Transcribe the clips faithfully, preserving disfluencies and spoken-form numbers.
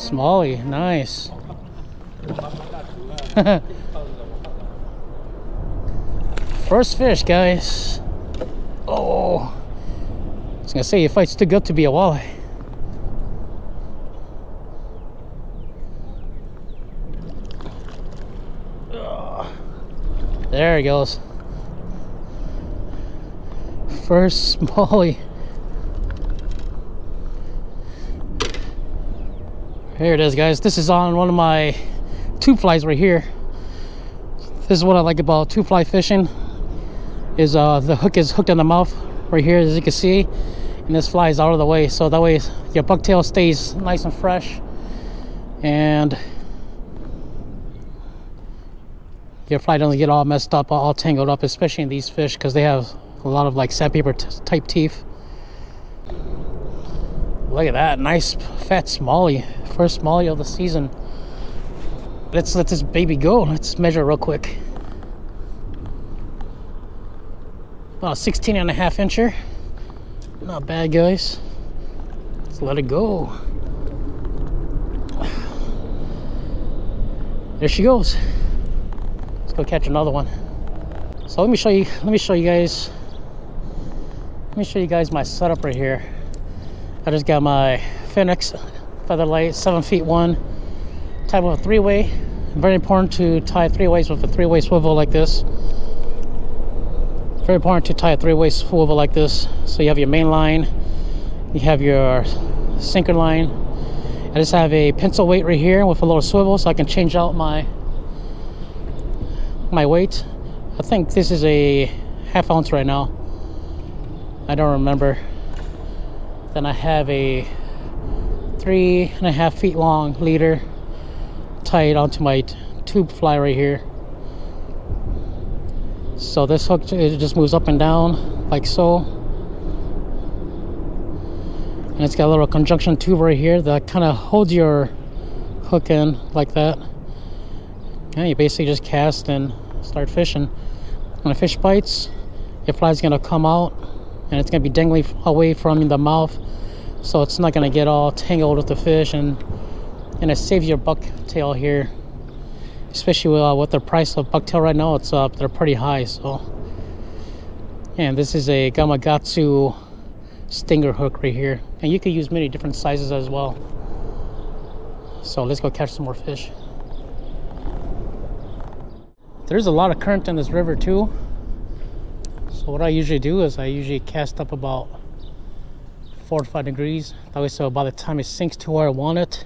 Smallie, nice. First fish, guys. Oh, I was gonna say, your fight's too good to be a walleye. There he goes. First Smallie. Here it is, guys. This is on one of my tube flies right here. This is what I like about tube fly fishing. Is uh, the hook is hooked in the mouth right here, as you can see, and this fly is out of the way, so that way your bucktail stays nice and fresh, and your fly doesn't get all messed up, all tangled up, especially in these fish because they have a lot of like sandpaper type teeth. Look at that, nice fat Smallie, first Smallie of the season. Let's let this baby go. Let's measure real quick. About sixteen and a half incher. Not bad, guys. Let's let it go. There she goes. Let's go catch another one. So let me show you, let me show you guys, let me show you guys my setup right here. I just got my Phoenix Featherlite, seven feet one, tied with a three-way. Very important to tie three-ways with a three-way swivel like this. Very important to tie a three-way swivel like this. So you have your main line, you have your sinker line. I just have a pencil weight right here with a little swivel, so I can change out my my weight. I think this is a half ounce right now. I don't remember. Then I have a three and a half feet long leader tied onto my tube fly right here. So this hook, it just moves up and down like so, and it's got a little conjunction tube right here that kind of holds your hook in like that, and you basically just cast and start fishing. When the fish bites, your fly's gonna come out and it's gonna be dangling away from the mouth, so it's not gonna get all tangled with the fish, and and it saves your bucktail here. Especially with, uh, with the price of bucktail right now, it's up, uh, they're pretty high. So, and this is a Gamagatsu stinger hook right here, and you can use many different sizes as well. So let's go catch some more fish. There's a lot of current in this river too, so what I usually do is I usually cast up about four or five degrees. That way, so by the time it sinks to where I want it,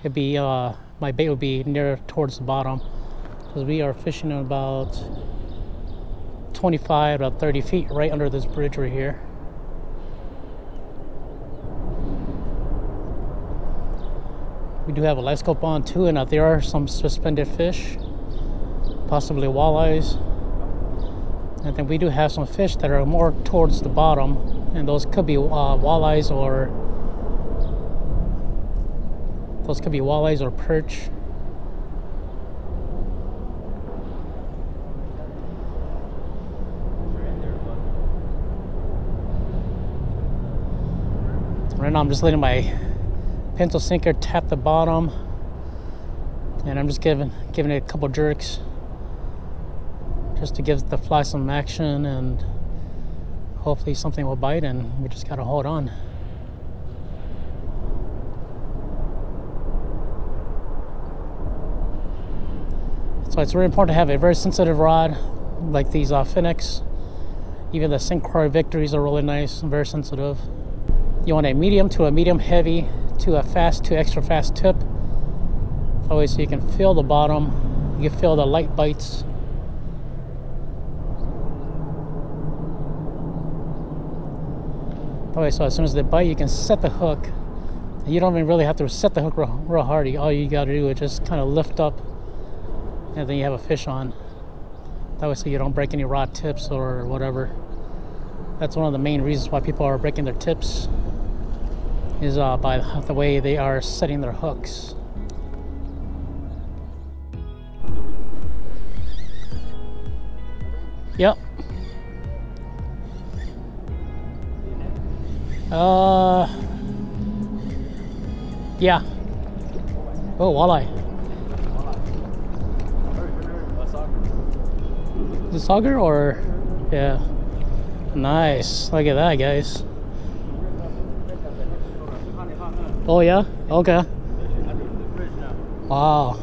it'd be uh my bait will be near towards the bottom, because we are fishing at about twenty-five to thirty feet right under this bridge right here. We do have a light scope on too, and uh, there are some suspended fish, possibly walleyes, and then we do have some fish that are more towards the bottom, and those could be uh, walleyes or Those could be walleyes or perch. Right now I'm just letting my pencil sinker tap the bottom, and I'm just giving giving it a couple jerks just to give the fly some action, and hopefully something will bite, and we just gotta hold on. So it's really important to have a very sensitive rod like these uh, Fenix. Even the Syncro Victories are really nice and very sensitive. You want a medium to a medium heavy to a fast to extra fast tip. That way, so you can feel the bottom, you can feel the light bites. That way, so as soon as they bite, you can set the hook. You don't even really have to set the hook real, real hard. All you gotta do is just kind of lift up, and then you have a fish on. That way, so you don't break any rod tips or whatever. That's one of the main reasons why people are breaking their tips, is uh, by the way they are setting their hooks. Yep. Uh, Yeah. Oh, walleye. Is it sauger or? Yeah. Nice. Look at that, guys. Oh, yeah? Okay. Wow.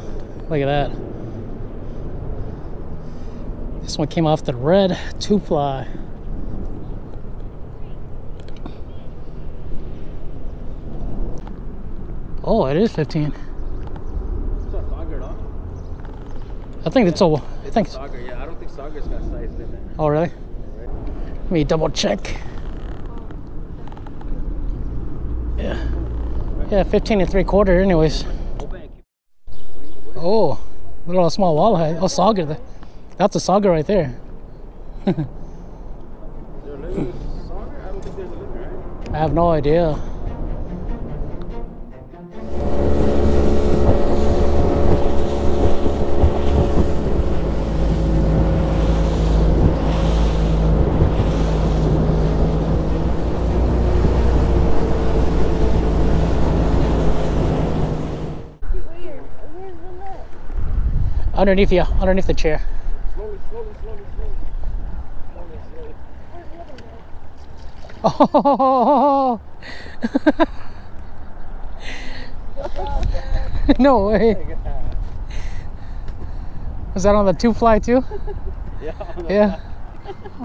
Look at that. This one came off the red tube fly. Oh, it is fifteen. It's a sauger, huh? I think it's a. I think it's sauger, yeah. I don't think sauger's got size in it. Oh, really? Let me double check. Yeah. Yeah, fifteen and three quarter, anyways. Oh, little small walleye. Oh, sauger. That's a sauger right there. I have no idea. Underneath you, underneath the chair. Slowly, slowly, slowly, slowly. Slowly, slowly. Oh! No way. Is that on the tube fly too? Yeah. Yeah.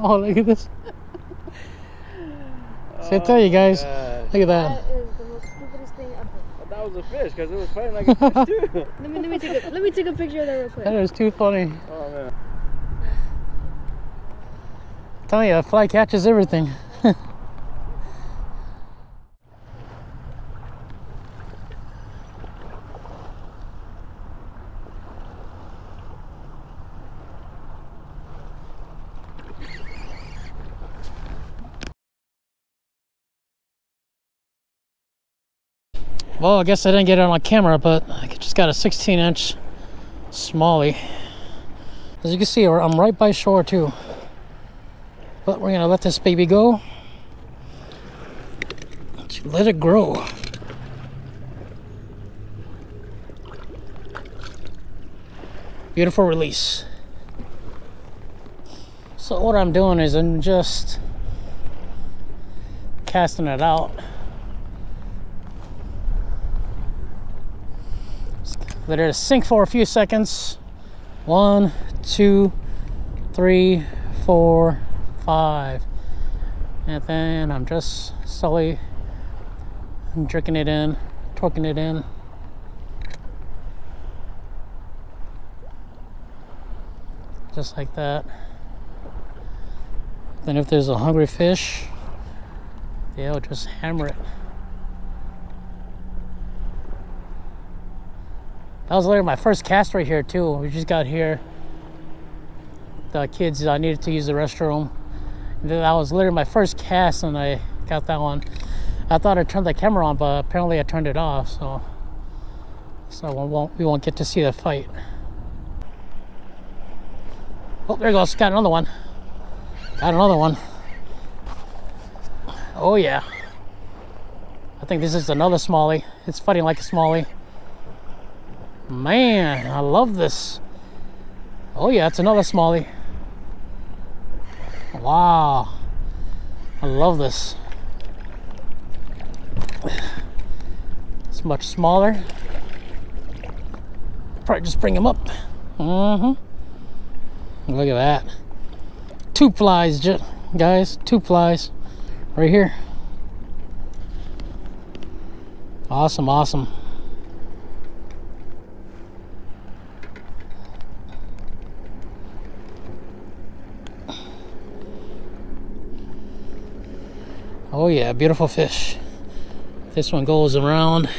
Oh, look at this. So I tell you guys, gosh. Look at that. That was a fish because it was fighting like a fish too. let, me, let, me take a, let me take a picture of that real quick. That is too funny. Oh man. I'm telling you, a fly catches everything. Well, I guess I didn't get it on camera, but I just got a sixteen inch smallie. As you can see, I'm right by shore too. But we're gonna let this baby go. Let it grow. Beautiful release. So what I'm doing is I'm just casting it out. Let it sink for a few seconds. One, two, three, four, five. And then I'm just slowly jerking it in, torquing it in. Just like that. Then if there's a hungry fish, they'll just hammer it. That was later my first cast right here too. We just got here. The kids, I needed to use the restroom. And then that was literally my first cast and I got that one. I thought I turned the camera on, but apparently I turned it off. So, so we won't, we won't get to see the fight. Oh, there goes, got another one. Got another one. Oh yeah. I think this is another smallie. It's fighting like a smallie. Man, I love this. Oh yeah, it's another smallie. Wow, I love this. It's much smaller. Probably just bring him up. Mm-hmm. Look at that. Tube flies, guys. Tube flies right here. Awesome, awesome. Oh yeah, beautiful fish. This one goes around.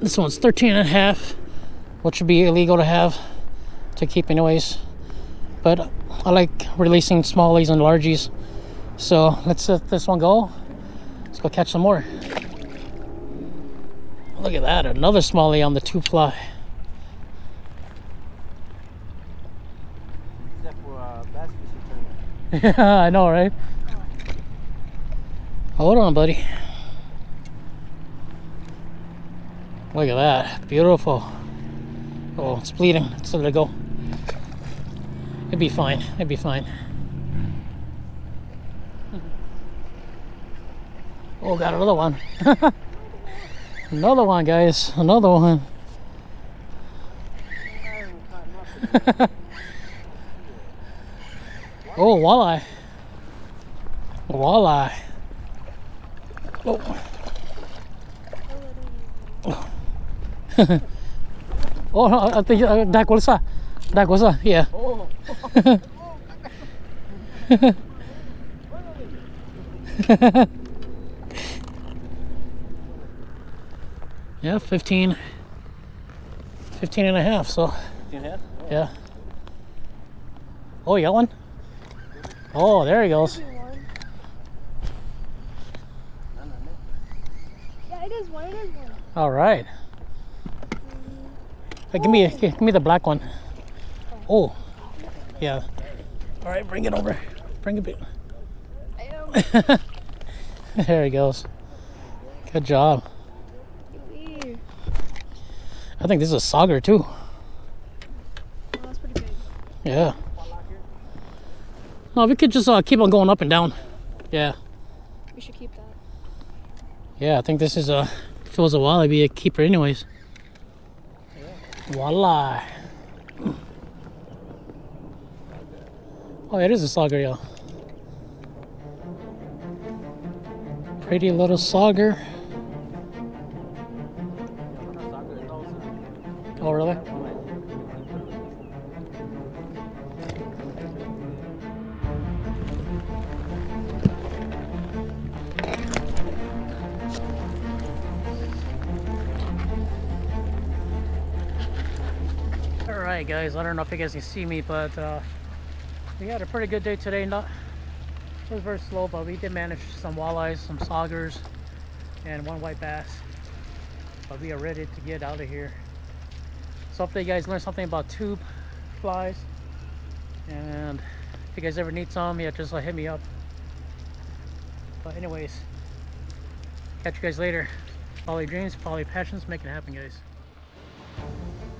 This one's thirteen and a half, which would be illegal to have, to keep anyways. But I like releasing smallies and largies. So let's let this one go. Let's go catch some more. Look at that, another smallie on the tube fly. Except for uh, bass fishing tournament. Yeah, I know, right? Hold on, buddy. Look at that, beautiful. Oh, it's bleeding, let's let it go. It'd be fine, it'd be fine. Oh, got another one. Another one, guys, another one. Oh, walleye. Walleye. Oh. Oh, no, I think uh, dah kolsa. Dah kolsa, yeah. Oh. Yeah, fifteen. Fifteen and a half, so. Fifteen and a half? Oh. Yeah. Oh, you got one? Oh, there he goes. Yeah, it is one, it is one. All right. Hey, give me, give me the black one. Oh, yeah. All right, bring it over. Bring it back. There he goes. Good job. I think this is a sauger too. That's pretty big. Yeah. No, we could just uh, keep on going up and down. Yeah. We should keep that. Yeah, I think this is a. If it was a walleye, I'd be a keeper, anyways. Walleye. Oh, it is a sauger, y'all. Pretty little sauger. Oh, really? Alright guys, I don't know if you guys can see me, but uh, we had a pretty good day today. Not, it was very slow, but we did manage some walleyes, some saugers, and one white bass. But we are ready to get out of here. So hopefully you guys learned something about tube flies. And if you guys ever need some, yeah, just uh, hit me up. But anyways, catch you guys later. Follow your dreams, follow your passions, make it happen, guys.